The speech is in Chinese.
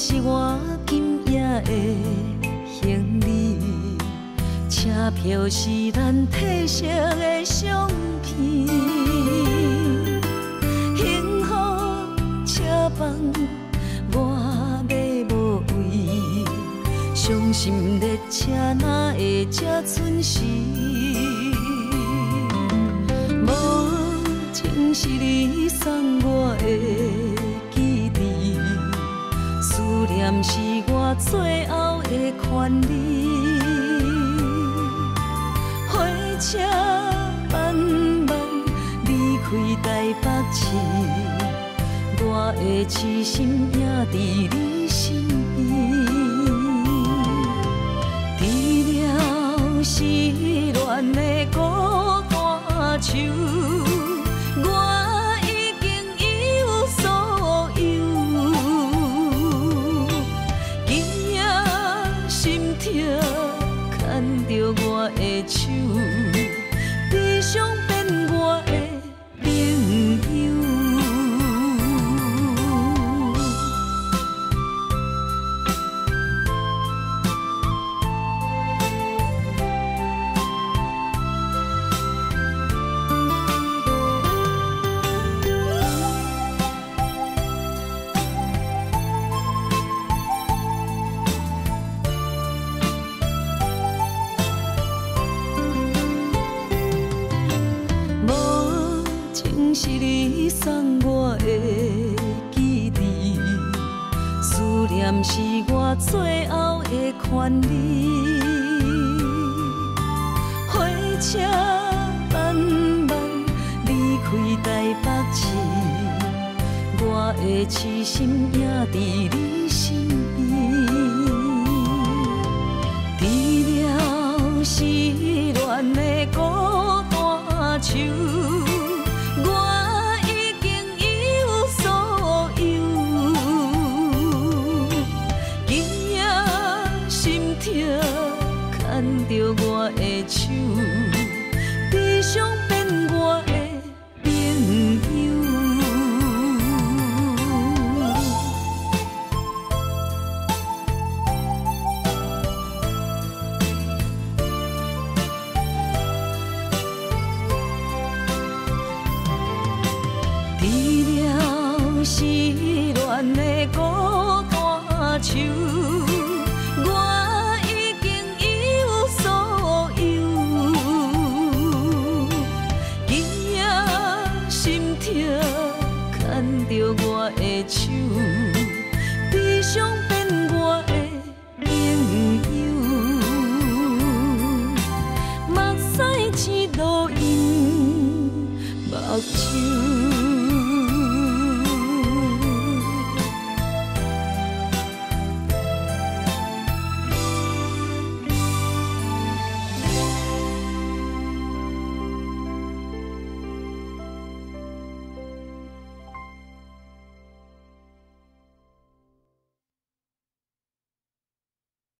是我今夜的行李，车票是咱褪色的相片，幸福车房我要无位，伤心列车哪会这准时？无情是你送我的。 念是我最后的权利，火车慢慢离开台北市，我的痴心也在你身边。除了失恋的孤单愁。 手，悲伤变我的朋友。是你送我的记忆，思念是我最后的权利。火车慢慢离开台北市，我的痴心也在你身边。除了失恋的孤单愁。 手，悲伤变我的朋友。除了失恋的孤单愁。 手，悲伤变我的朋友，目屎一路因目睭。